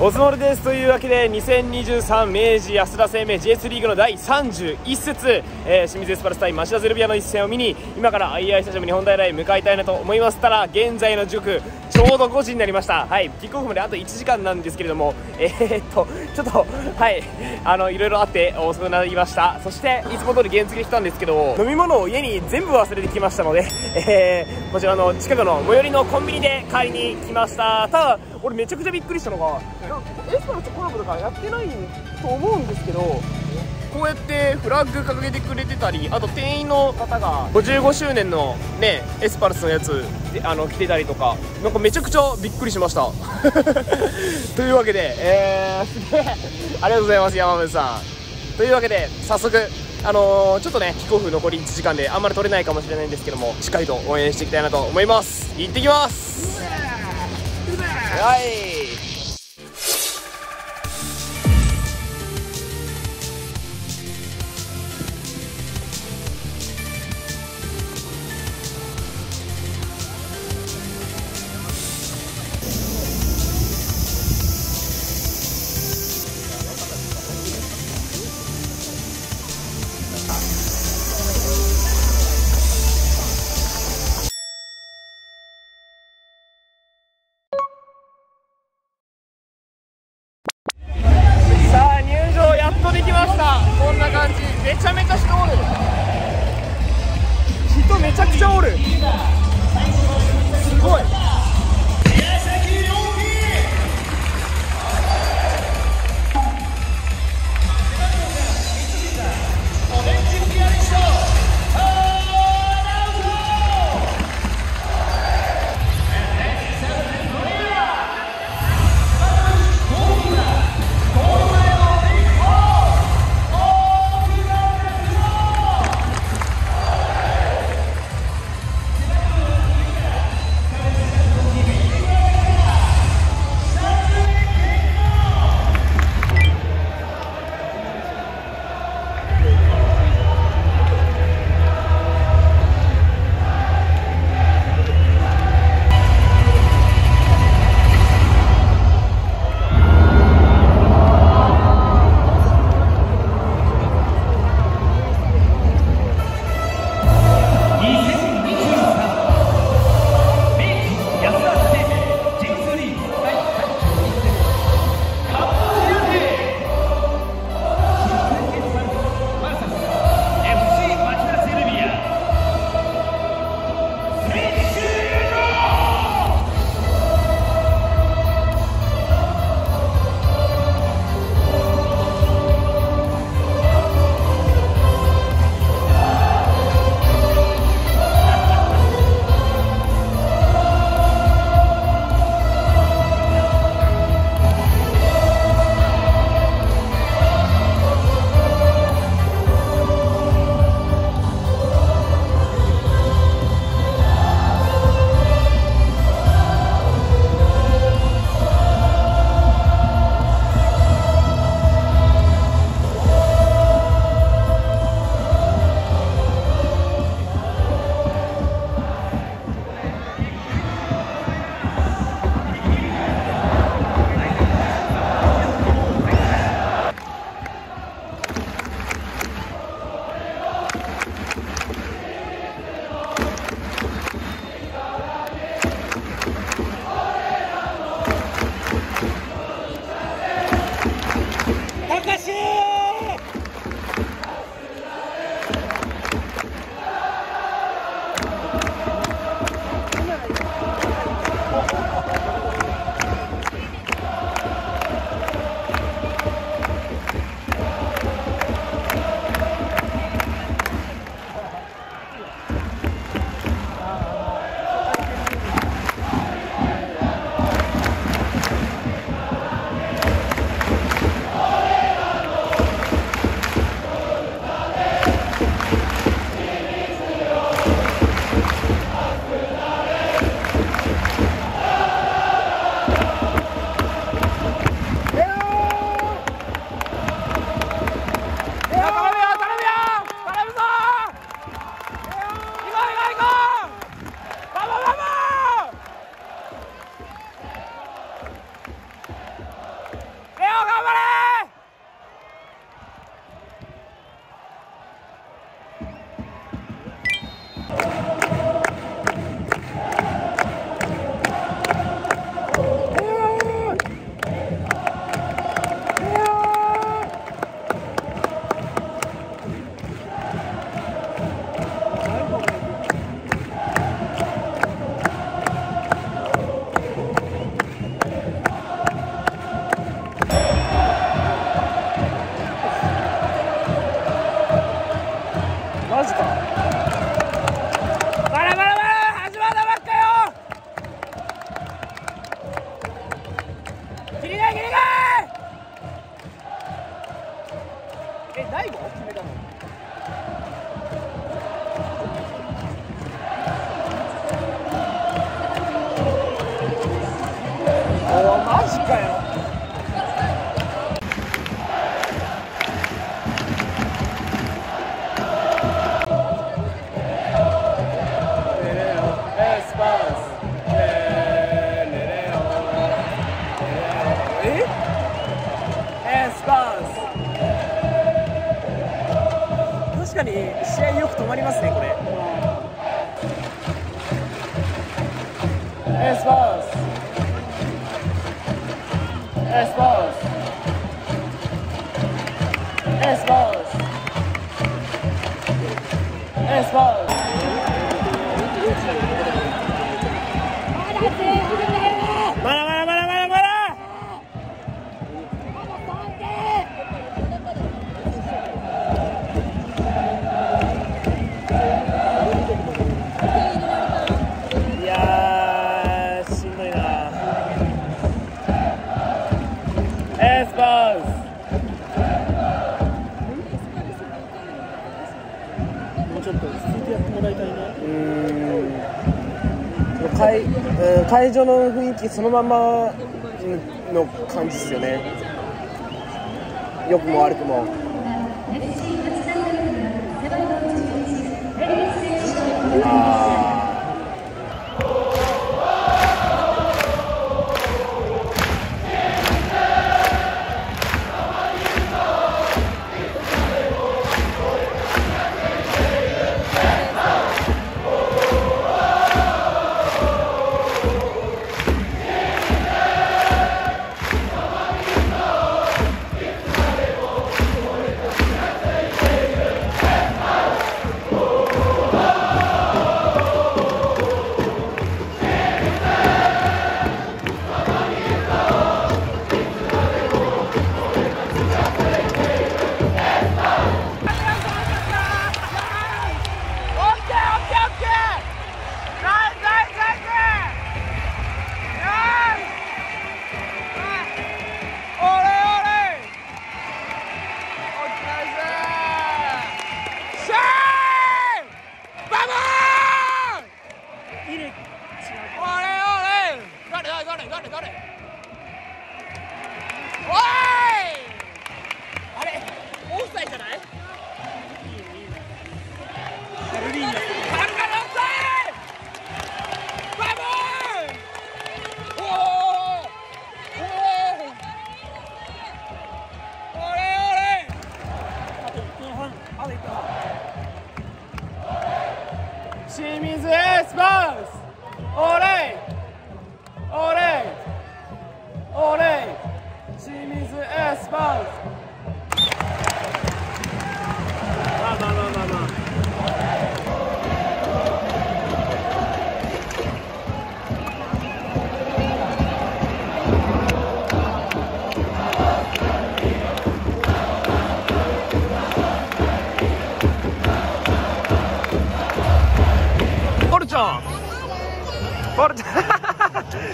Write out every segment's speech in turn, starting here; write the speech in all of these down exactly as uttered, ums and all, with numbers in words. おつもりです。というわけでにせんにじゅうさん明治安田生命 ジェイツー リーグのだいさんじゅういっせつ、えー、清水エスパルス対町田ゼルビアの一戦を見に今からアイアイスタジアム日本大へ向かいたいなと思います。ただ現在の時刻ちょうどごじになりました。はい、キックオフまであといちじかんなんですけれども、えー、っとちょっとはいあのいろいろあって遅くなりました。そしていつも通り原付で来たんですけど、飲み物を家に全部忘れてきましたので、えー、こちらの近くの最寄りのコンビニで買いに来ました。ただ俺めちゃくちゃびっくりしたのが、エスパルスコラボとかやってないと思うんですけど、こうやってフラッグ掲げてくれてたり、あと店員の方がごじゅうごしゅうねんのねエスパルスのやつあの着てたりとか、なんかめちゃくちゃびっくりしましたというわけで、えー、すげえありがとうございます山本さん。というわけで早速あのー、ちょっとねキックオフ残りいちじかんであんまり取れないかもしれないんですけども、しっかりと応援していきたいなと思います。行ってきます。はいえ、大悟が決めたの？おー、マジかよ。確かに試合よく止まりますね、これ。エスパースエスパースエスパースエスパース。会場の雰囲気そのままの感じですよね、良くも悪くも。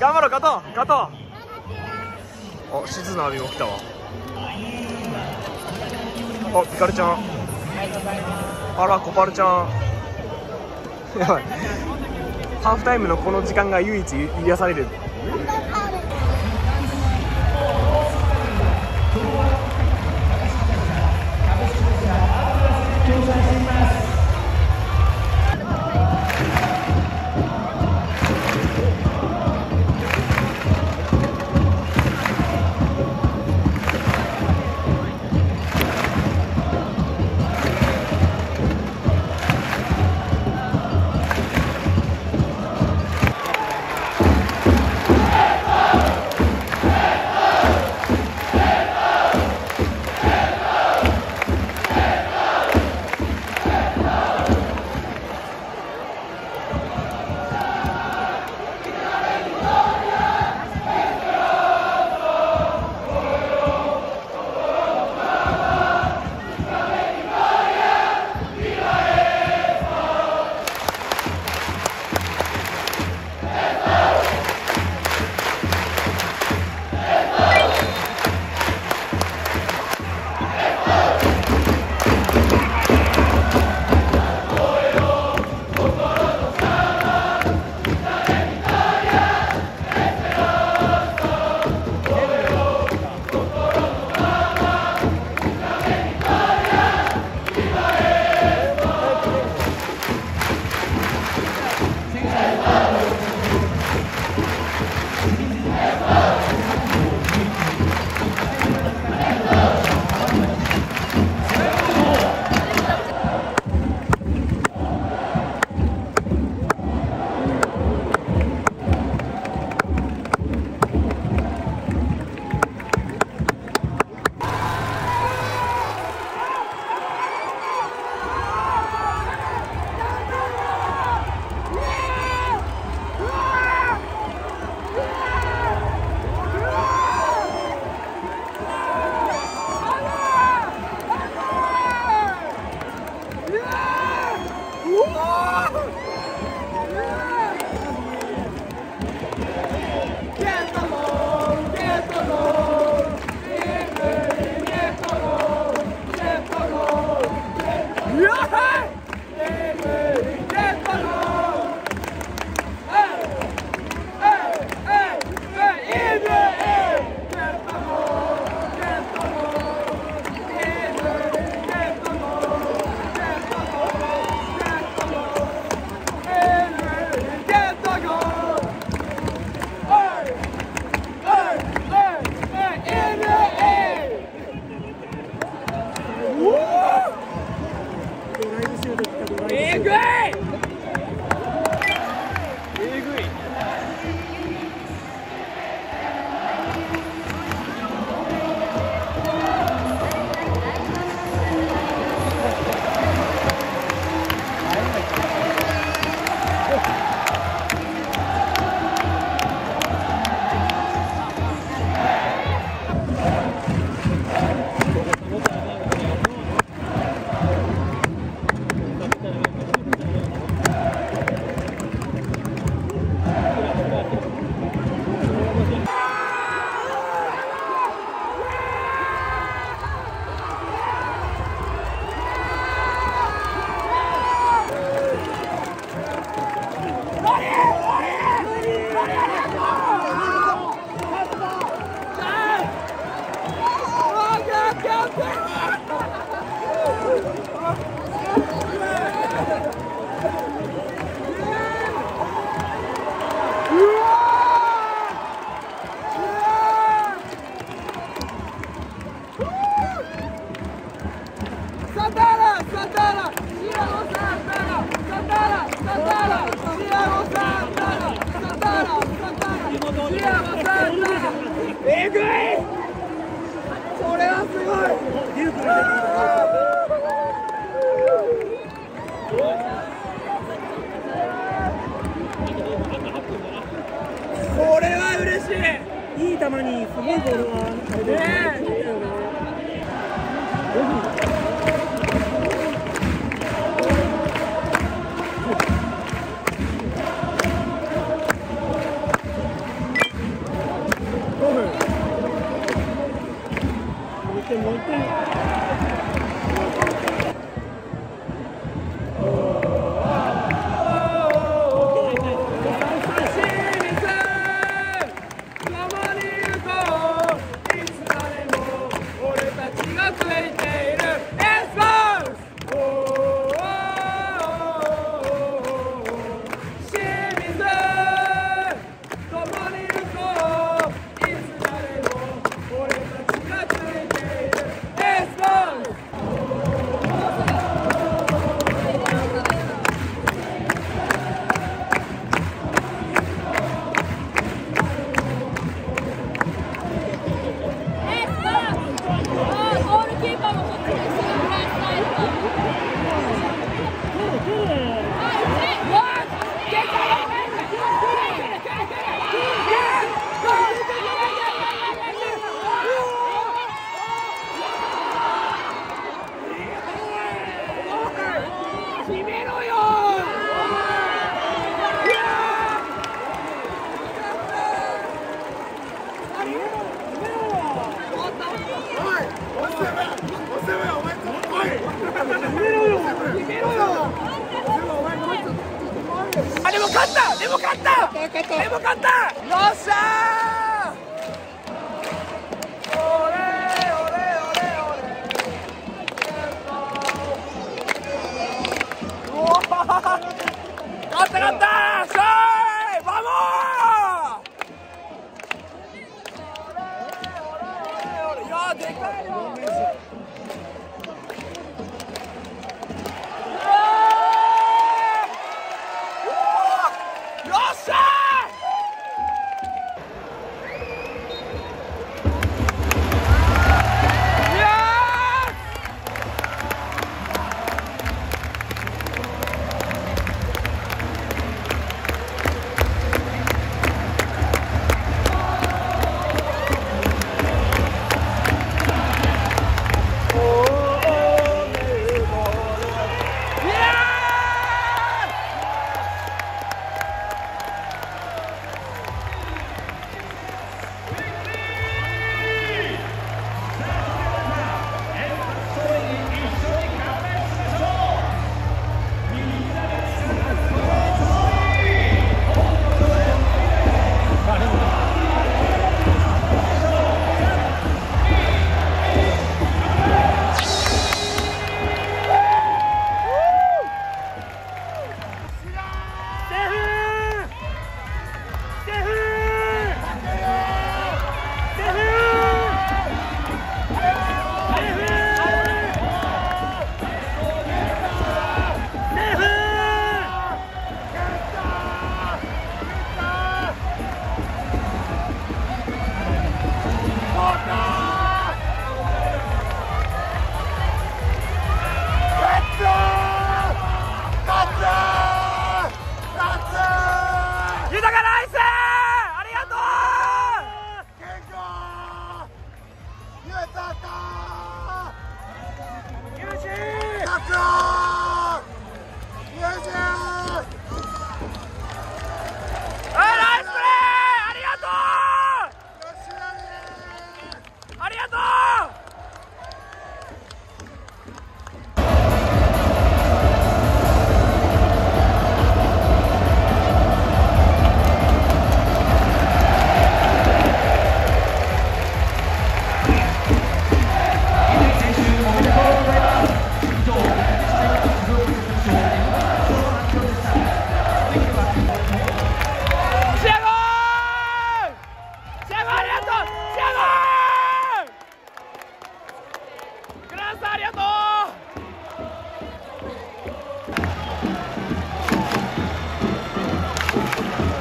頑張ろう、勝とう、勝とう。あ、静の網も来たわ。あ、ピカルちゃん。あら、コパルちゃん。やばい。ハーフタイムのこの時間が唯一癒される。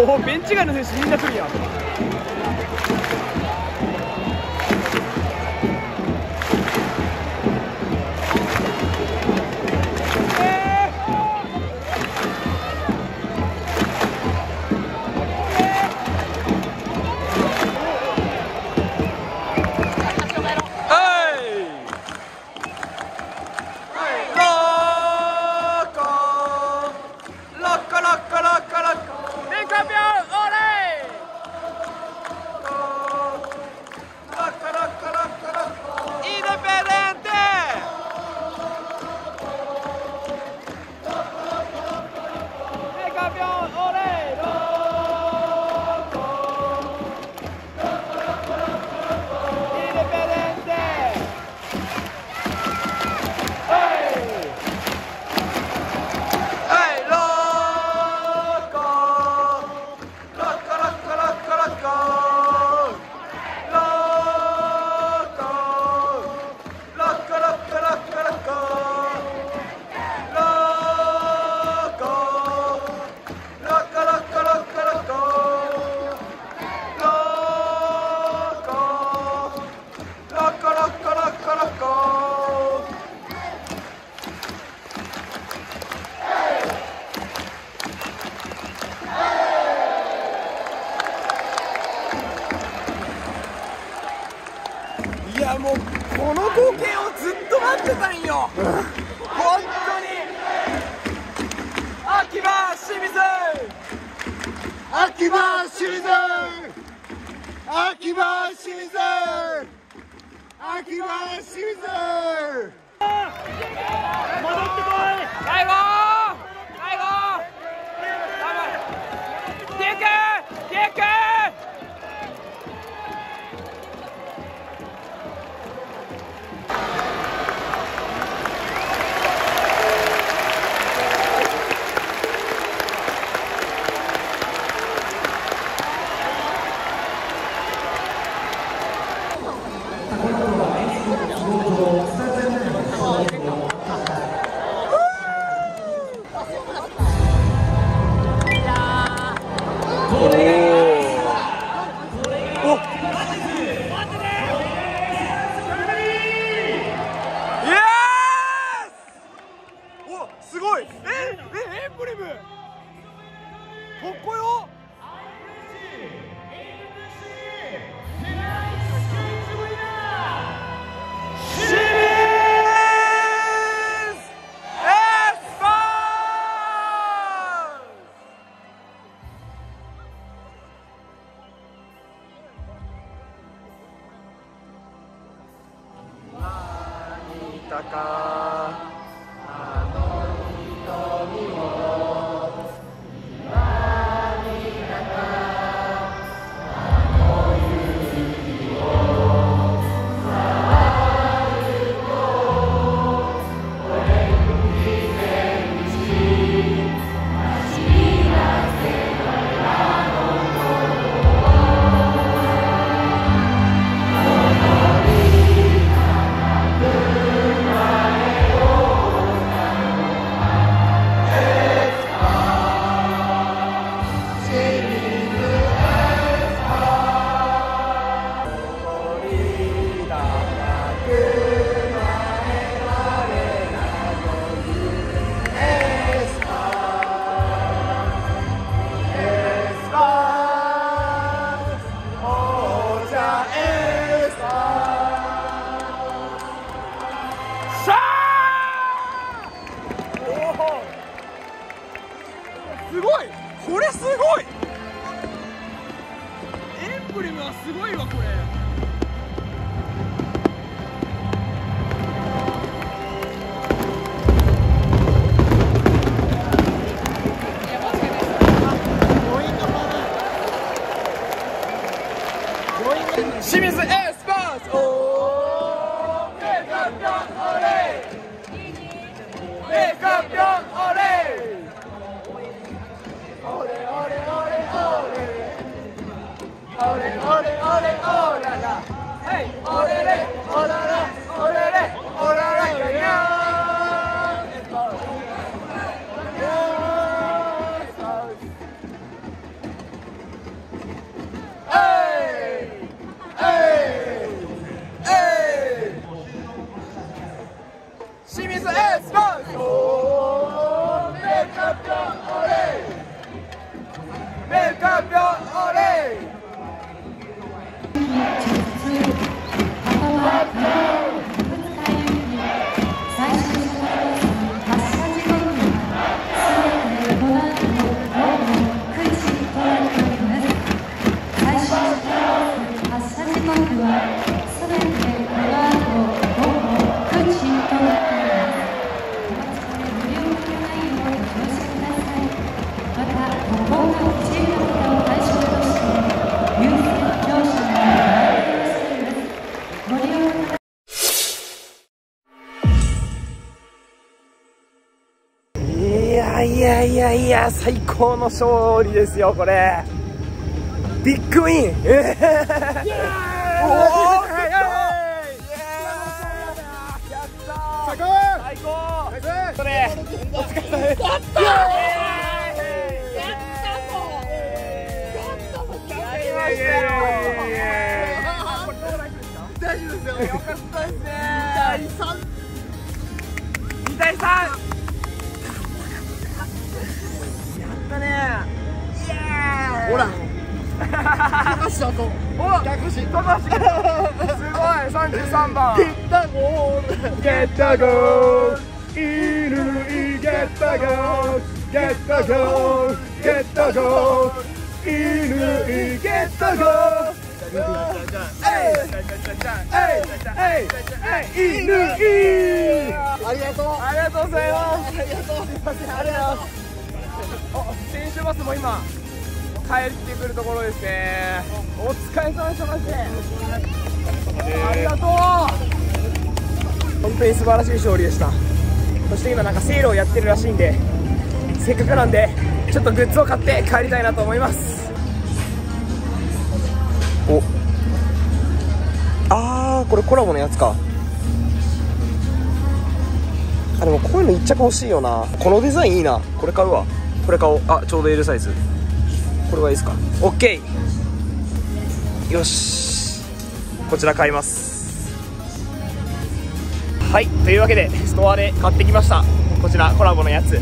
おー、ベンチ外の選手みんな来るやん。いやもうこの光景をずっと待ってたんよ、うん、本当に秋葉清水秋葉清水秋葉清水秋葉清水戻ってこい大悟いやいやいや、最高の勝利ですよ、これ。ビッグウィン、えー、にたいさんほら、高橋だと。逆し、高橋。すごい、三十三番。ゲッタゴー、ゲッタゴー、イルイゲッタゴー、ゲッタゴー、ゲッタゴー、イルイゲッタゴー。イルイ。ありがとう、ありがとうございます。ありがとう、すみません、ありがとうございます。選手バスも今帰ってくるところですね。お疲れ様でした。ありがとう。本当に素晴らしい勝利でした。そして今なんかセールをやってるらしいんで、せっかくなんでちょっとグッズを買って帰りたいなと思います。おあー、これコラボのやつか。あ、でもこういうの一着欲しいよな。このデザインいいな。これ買うわ。これ買おう。あ、ちょうど L サイズ。これはいいですか。 OK、 よし、こちら買います。はい、というわけでストアで買ってきました。こちらコラボのやつ。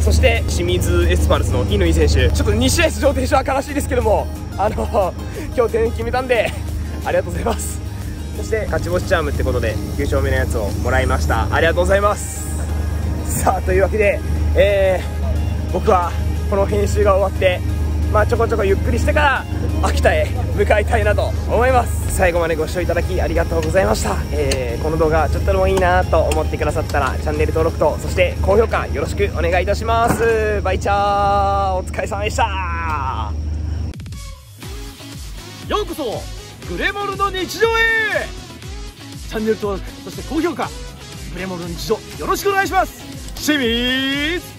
そして清水エスパルスの乾選手、ちょっとに試合出場停止は悲しいですけども、あの今日点決めたんでありがとうございます。そして勝ち星チャームってことできゅう勝目のやつをもらいました。ありがとうございます。さあ、というわけで、えー僕はこの編集が終わって、まあ、ちょこちょこゆっくりしてから秋田へ向かいたいなと思います。最後までご視聴いただきありがとうございました。えー、この動画ちょっとでもいいなと思ってくださったらチャンネル登録と、そして高評価よろしくお願いいたします。バイチャー。お疲れ様でした。ようこそグレモルの日常へ。チャンネル登録、そして高評価、グレモルの日常よろしくお願いします。清水